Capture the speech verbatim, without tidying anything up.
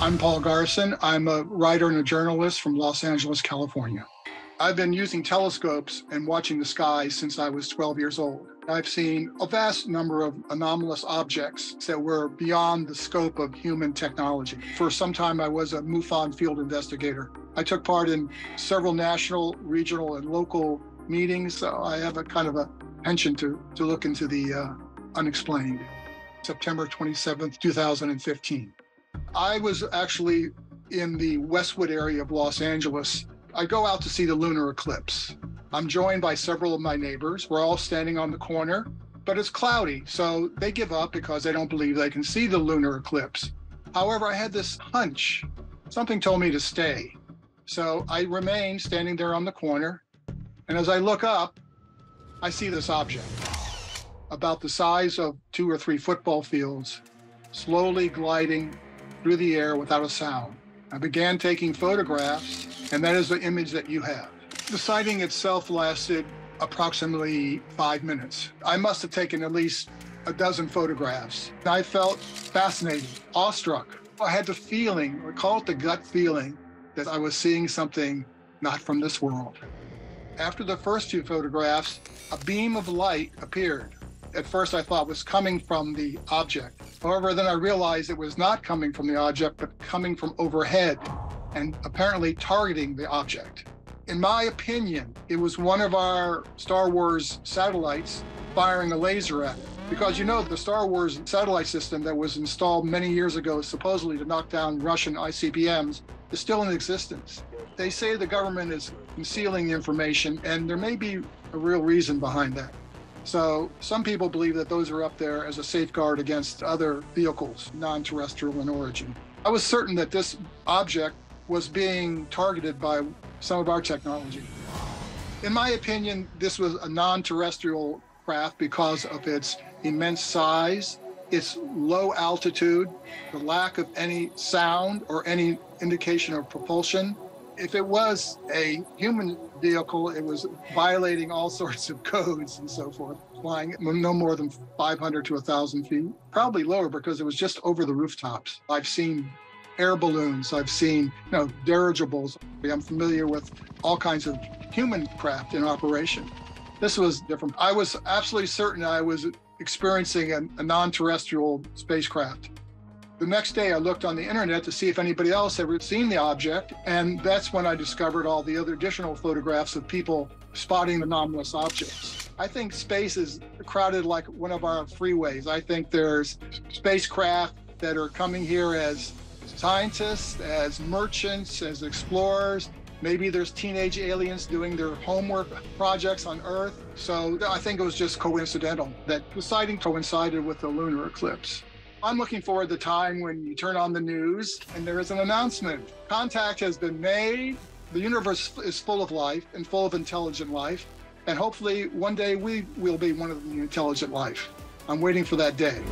I'm Paul Garson. I'm a writer and a journalist from Los Angeles, California. I've been using telescopes and watching the sky since I was twelve years old. I've seen a vast number of anomalous objects that were beyond the scope of human technology. For some time, I was a MUFON field investigator. I took part in several national, regional, and local meetings. So I have a kind of a penchant to, to look into the uh, unexplained. September twenty-seventh, two thousand fifteen. I was actually in the Westwood area of Los Angeles. I go out to see the lunar eclipse. I'm joined by several of my neighbors. We're all standing on the corner, but it's cloudy, so they give up because they don't believe they can see the lunar eclipse. However, I had this hunch. Something told me to stay. So I remained standing there on the corner, and as I look up, I see this object about the size of two or three football fields, slowly gliding through the air without a sound. I began taking photographs, and that is the image that you have. The sighting itself lasted approximately five minutes. I must have taken at least a dozen photographs. I felt fascinated, awestruck. I had the feeling, or call it the gut feeling, that I was seeing something not from this world. After the first few photographs, a beam of light appeared. At first I thought was coming from the object. However, then I realized it was not coming from the object, but coming from overhead and apparently targeting the object. In my opinion, it was one of our Star Wars satellites firing a laser at it. Because you know, the Star Wars satellite system that was installed many years ago, supposedly to knock down Russian I C B Ms, is still in existence. They say the government is concealing the information, and there may be a real reason behind that. So some people believe that those are up there as a safeguard against other vehicles, non-terrestrial in origin. I was certain that this object was being targeted by some of our technology. In my opinion, this was a non-terrestrial craft because of its immense size, its low altitude, the lack of any sound or any indication of propulsion. If it was a human vehicle, it was violating all sorts of codes and so forth, flying no more than five hundred to one thousand feet, probably lower because it was just over the rooftops. I've seen air balloons, I've seen you know, dirigibles. I'm familiar with all kinds of human craft in operation. This was different. I was absolutely certain I was experiencing a, a non-terrestrial spacecraft. The next day, I looked on the internet to see if anybody else had seen the object, and that's when I discovered all the other additional photographs of people spotting anomalous objects. I think space is crowded like one of our freeways. I think there's spacecraft that are coming here as scientists, as merchants, as explorers. Maybe there's teenage aliens doing their homework projects on Earth. So I think it was just coincidental that the sighting coincided with the lunar eclipse. I'm looking forward to the time when you turn on the news and there is an announcement. Contact has been made. The universe is full of life and full of intelligent life. And hopefully one day we will be one of the intelligent life. I'm waiting for that day.